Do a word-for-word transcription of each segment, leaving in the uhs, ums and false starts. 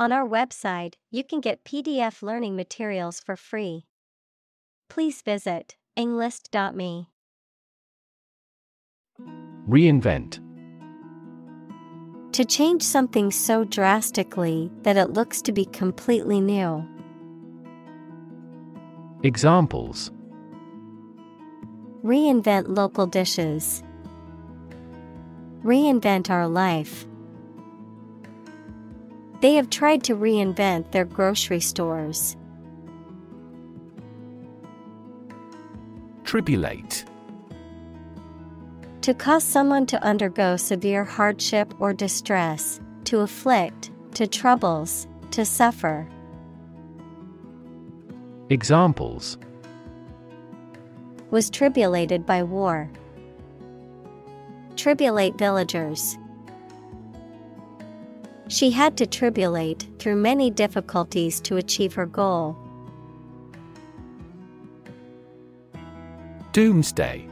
On our website, you can get P D F learning materials for free. Please visit Englist dot me. Reinvent. To change something so drastically that it looks to be completely new. Examples: reinvent local dishes. Reinvent our life. They have tried to reinvent their grocery stores. Tribulate. To cause someone to undergo severe hardship or distress, to afflict, to troubles, to suffer. Examples: was tribulated by war. Tribulate villagers. She had to tribulate through many difficulties to achieve her goal. Doomsday.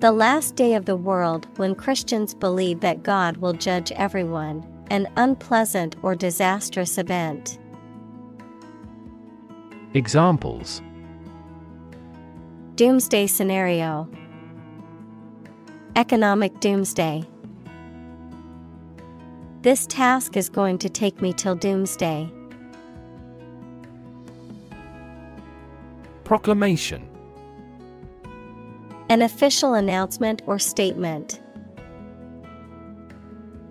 The last day of the world when Christians believe that God will judge everyone, an unpleasant or disastrous event. Examples: doomsday scenario. Economic doomsday. This task is going to take me till doomsday. Proclamation. An official announcement or statement.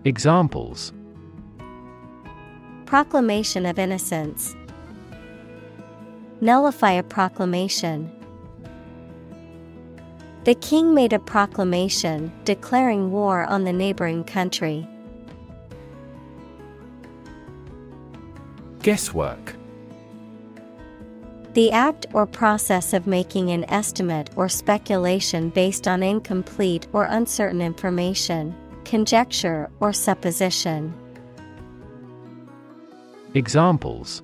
Examples: proclamation of innocence. Nullify a proclamation. The king made a proclamation declaring war on the neighboring country. Guesswork. The act or process of making an estimate or speculation based on incomplete or uncertain information, conjecture or supposition. Examples: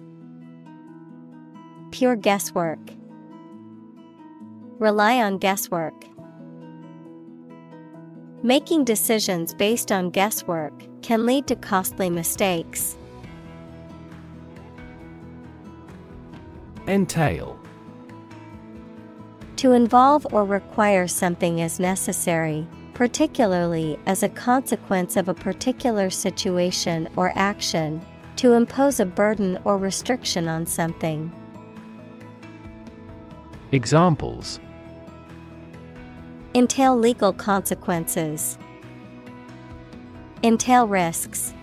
pure guesswork. Rely on guesswork. Making decisions based on guesswork can lead to costly mistakes. Entail. To involve or require something as necessary, particularly as a consequence of a particular situation or action, to impose a burden or restriction on something. Examples: entail legal consequences. Entail risks.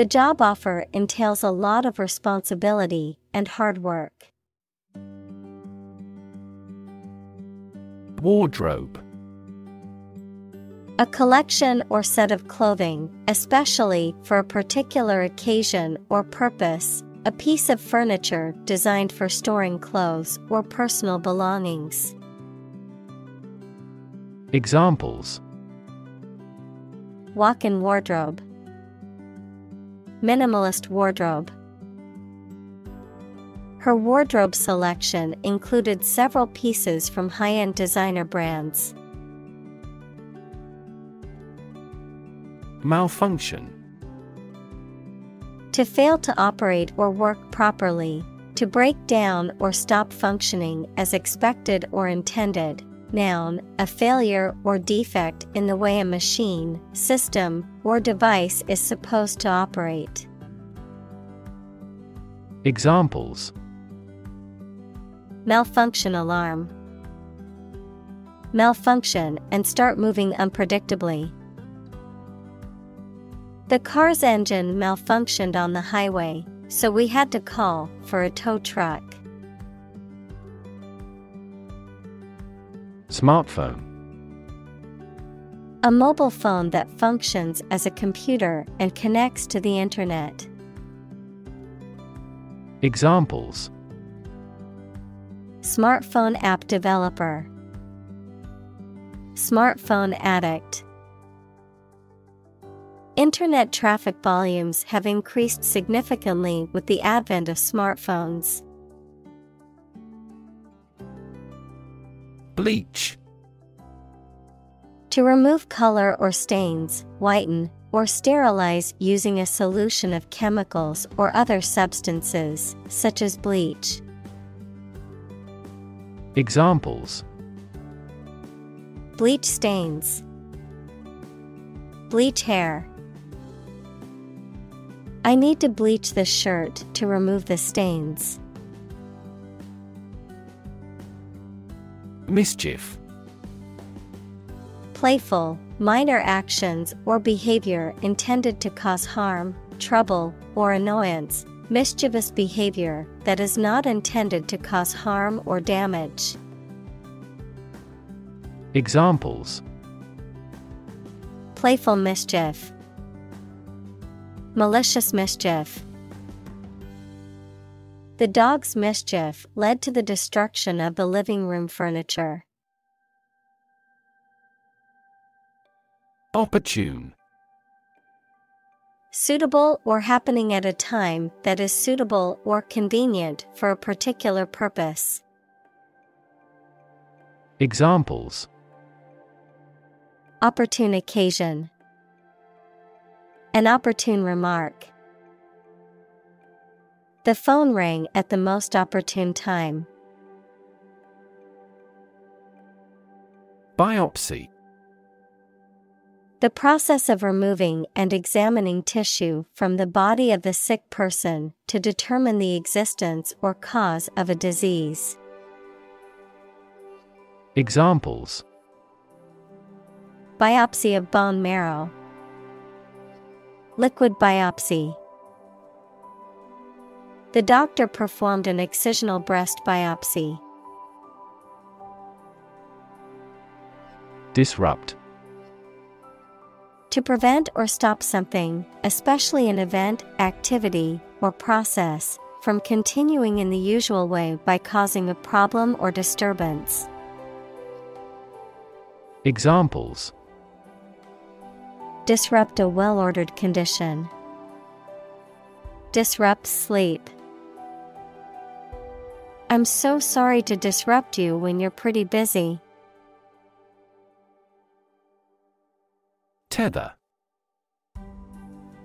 The job offer entails a lot of responsibility and hard work. Wardrobe. A collection or set of clothing, especially for a particular occasion or purpose, a piece of furniture designed for storing clothes or personal belongings. Examples: walk-in wardrobe. Minimalist wardrobe. Her wardrobe selection included several pieces from high-end designer brands. Malfunction. To fail to operate or work properly, to break down or stop functioning as expected or intended. Noun, a failure or defect in the way a machine, system, or device is supposed to operate. Examples: malfunction alarm. Malfunction and start moving unpredictably. The car's engine malfunctioned on the highway, so we had to call for a tow truck. Smartphone. A mobile phone that functions as a computer and connects to the internet. Examples: smartphone app developer. Smartphone addict. Internet traffic volumes have increased significantly with the advent of smartphones. Bleach. To remove color or stains, whiten, or sterilize using a solution of chemicals or other substances, such as bleach. Examples: bleach stains, bleach hair. I need to bleach this shirt to remove the stains. Mischief. Playful, minor actions or behavior intended to cause harm, trouble, or annoyance. Mischievous behavior that is not intended to cause harm or damage. Examples: playful mischief, malicious mischief. The dog's mischief led to the destruction of the living room furniture. Opportune. Suitable or happening at a time that is suitable or convenient for a particular purpose. Examples: opportune occasion, an opportune remark. The phone rang at the most opportune time. Biopsy. The process of removing and examining tissue from the body of the sick person to determine the existence or cause of a disease. Examples: biopsy of bone marrow, liquid biopsy. The doctor performed an excisional breast biopsy. Disrupt. To prevent or stop something, especially an event, activity, or process, from continuing in the usual way by causing a problem or disturbance. Examples: disrupt a well-ordered condition, disrupt sleep. I'm so sorry to disrupt you when you're pretty busy. Tether.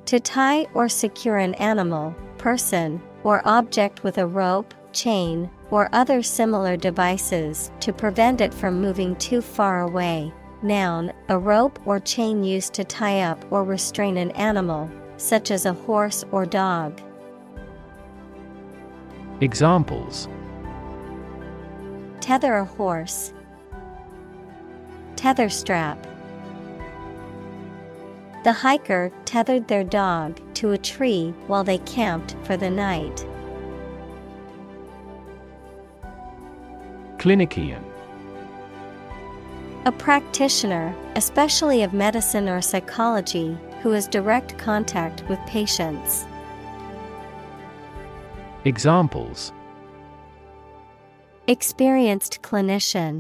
To tie or secure an animal, person, or object with a rope, chain, or other similar devices to prevent it from moving too far away. Noun, a rope or chain used to tie up or restrain an animal, such as a horse or dog. Examples: tether a horse, tether strap. The hiker tethered their dog to a tree while they camped for the night. Clinician. A practitioner, especially of medicine or psychology, who has direct contact with patients. Examples: experienced clinician,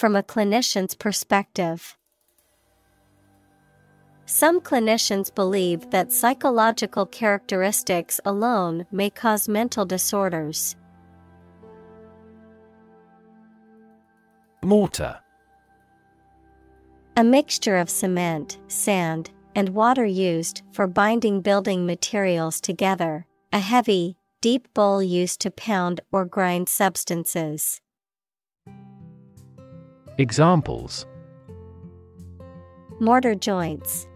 from a clinician's perspective. Some clinicians believe that psychological characteristics alone may cause mental disorders. Mortar. A mixture of cement, sand, and water used for binding building materials together. A heavy, deep bowl used to pound or grind substances. Examples: mortar joints,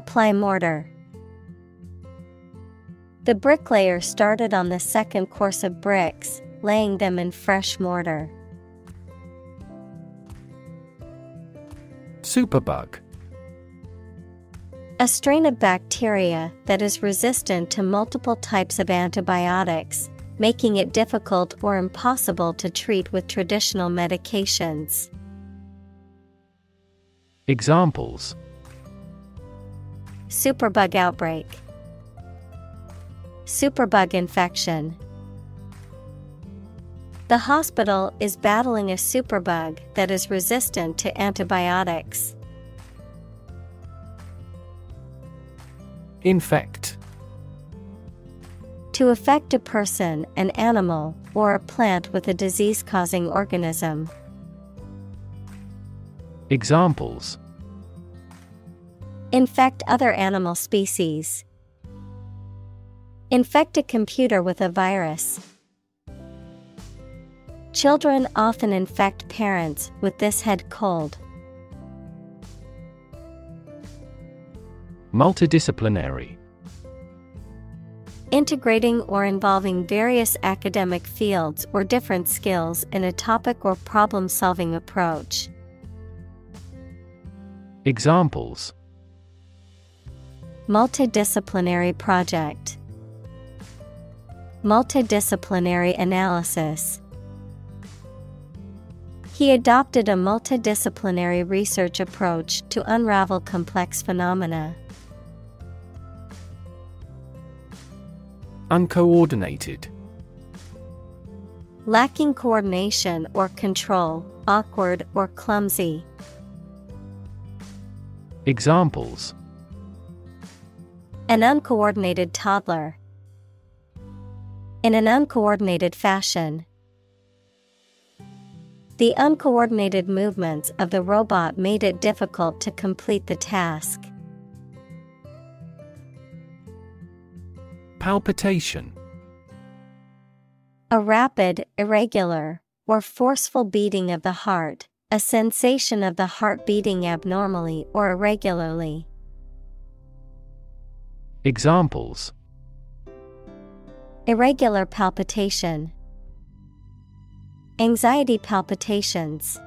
apply mortar. The bricklayer started on the second course of bricks, laying them in fresh mortar. Superbug. A strain of bacteria that is resistant to multiple types of antibiotics, making it difficult or impossible to treat with traditional medications. Examples: superbug outbreak, superbug infection. The hospital is battling a superbug that is resistant to antibiotics. Infect. To affect a person, an animal, or a plant with a disease-causing organism. Examples: Infect other animal species. Infect a computer with a virus. Children often infect parents with this head cold. Multidisciplinary. Integrating or involving various academic fields or different skills in a topic or problem-solving approach. Examples: multidisciplinary project, multidisciplinary analysis. He adopted a multidisciplinary research approach to unravel complex phenomena. Uncoordinated. Lacking coordination or control, awkward or clumsy. Examples: an uncoordinated toddler. In an uncoordinated fashion. The uncoordinated movements of the robot made it difficult to complete the task. Palpitation. A rapid, irregular, or forceful beating of the heart, a sensation of the heart beating abnormally or irregularly. Examples: irregular palpitation, anxiety palpitations.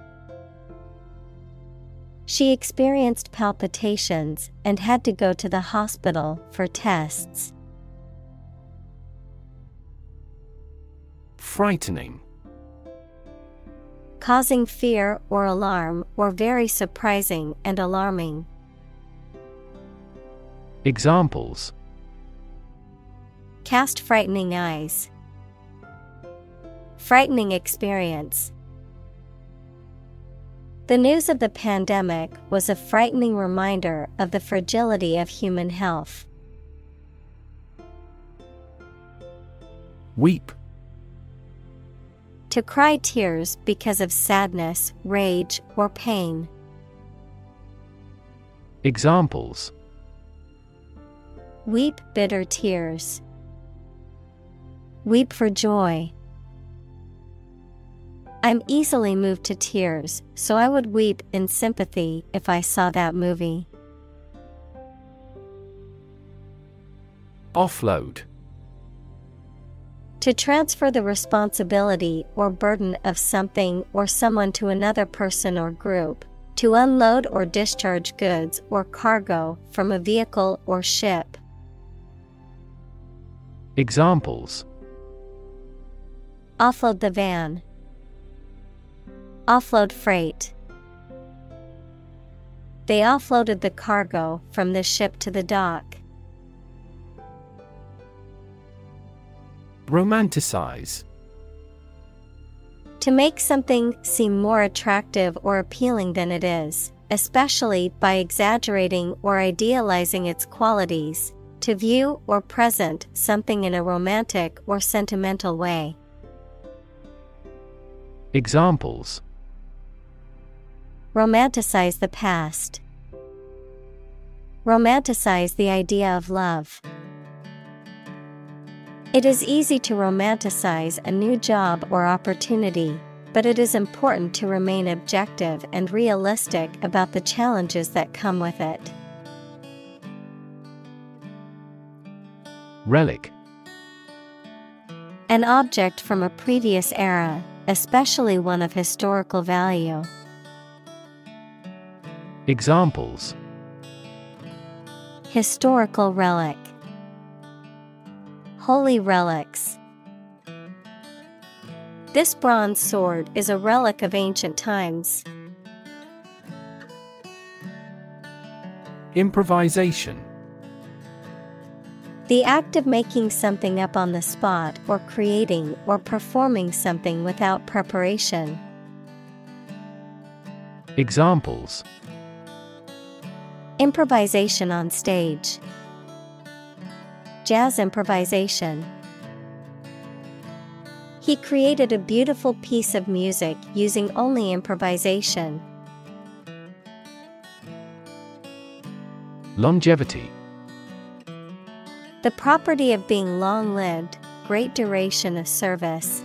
She experienced palpitations and had to go to the hospital for tests. Frightening. Causing fear or alarm or very surprising and alarming. Examples: cast frightening eyes. Frightening experience. The news of the pandemic was a frightening reminder of the fragility of human health. Weep. To cry tears because of sadness, rage, or pain. Examples: weep bitter tears. Weep for joy. I'm easily moved to tears, so I would weep in sympathy if I saw that movie. Offload. To transfer the responsibility or burden of something or someone to another person or group, to unload or discharge goods or cargo from a vehicle or ship. Examples: offload the van. Offload freight. They offloaded the cargo from the ship to the dock. Romanticize. To make something seem more attractive or appealing than it is, especially by exaggerating or idealizing its qualities, to view or present something in a romantic or sentimental way. Examples: romanticize the past. Romanticize the idea of love. It is easy to romanticize a new job or opportunity, but it is important to remain objective and realistic about the challenges that come with it. Relic. An object from a previous era, especially one of historical value. Examples: historical relic. Holy relics. This bronze sword is a relic of ancient times. Improvisation. The act of making something up on the spot or creating or performing something without preparation. Examples: improvisation on stage. Jazz improvisation. He created a beautiful piece of music using only improvisation. Longevity. The property of being long-lived, great duration of service.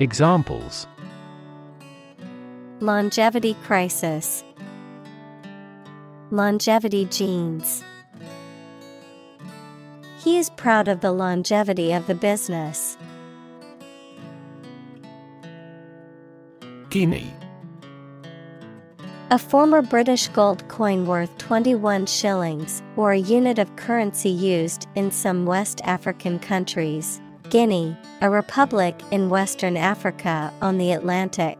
Examples: longevity crisis, longevity genes. He is proud of the longevity of the business. Guinea. A former British gold coin worth twenty-one shillings, or a unit of currency used in some West African countries. Guinea, a republic in Western Africa on the Atlantic.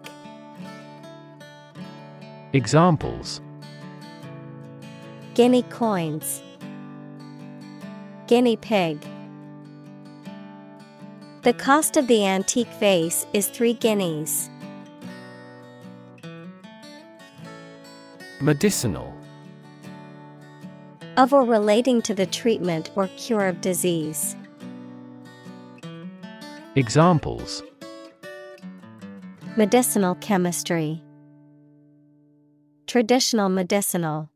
Examples: Guinea coins, guinea pig. The cost of the antique vase is three guineas. Medicinal. Of or relating to the treatment or cure of disease. Examples: medicinal chemistry, traditional medicinal.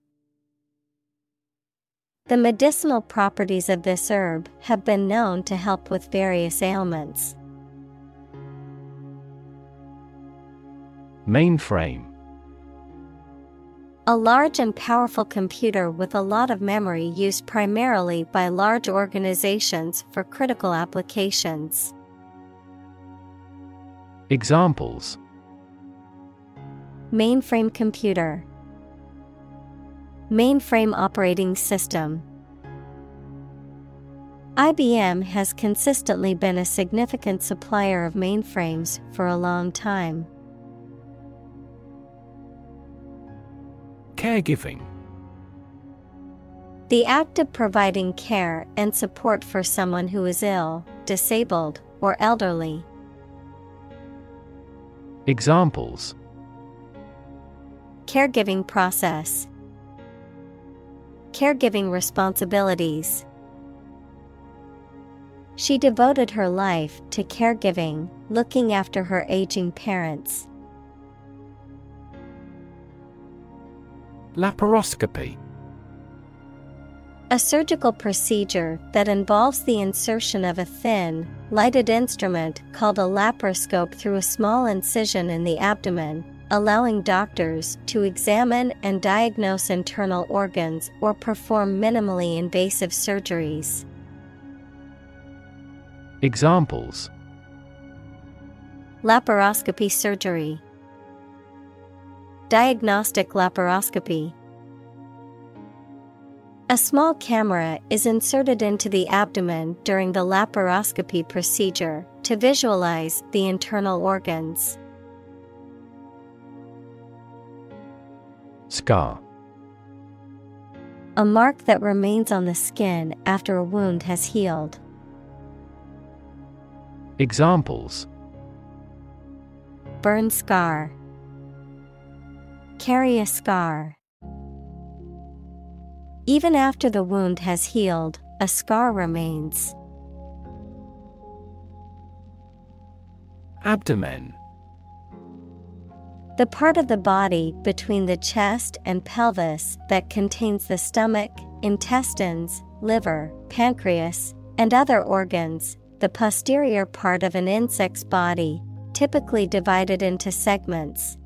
The medicinal properties of this herb have been known to help with various ailments. Mainframe. A large and powerful computer with a lot of memory used primarily by large organizations for critical applications. Examples: mainframe computer, mainframe operating system. I B M has consistently been a significant supplier of mainframes for a long time. Caregiving. The act of providing care and support for someone who is ill, disabled, or elderly. Examples: caregiving process, caregiving responsibilities. She devoted her life to caregiving, looking after her aging parents. Laparoscopy. A surgical procedure that involves the insertion of a thin, lighted instrument called a laparoscope through a small incision in the abdomen, allowing doctors to examine and diagnose internal organs or perform minimally invasive surgeries. Examples: laparoscopy surgery, diagnostic laparoscopy. A small camera is inserted into the abdomen during the laparoscopy procedure to visualize the internal organs. Scar. A mark that remains on the skin after a wound has healed. Examples: burn scar, carry a scar. Even after the wound has healed, a scar remains. Abdomen. The part of the body between the chest and pelvis that contains the stomach, intestines, liver, pancreas, and other organs, the posterior part of an insect's body, typically divided into segments.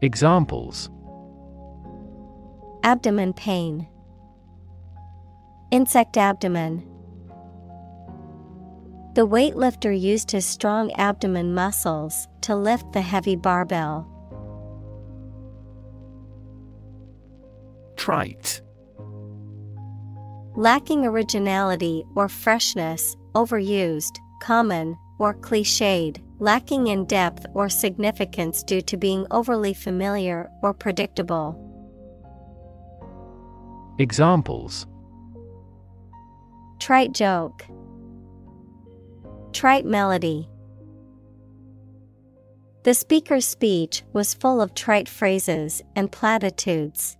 Examples: abdomen pain, insect abdomen. The weightlifter used his strong abdomen muscles to lift the heavy barbell. Trite. Lacking originality or freshness, overused, common, or cliched, lacking in depth or significance due to being overly familiar or predictable. Examples: trite joke, trite melody. The speaker's speech was full of trite phrases and platitudes.